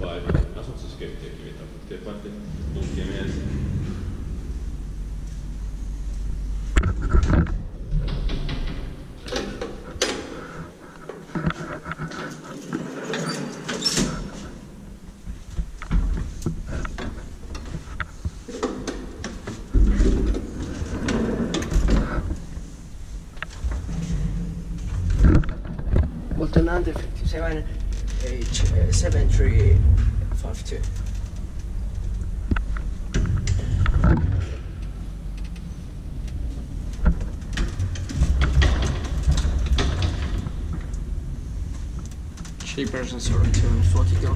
Pari, dar sunt susținute activitatea pe de parte, nu chemează. Alternante 57, age 7352. Shape version 02, 40 km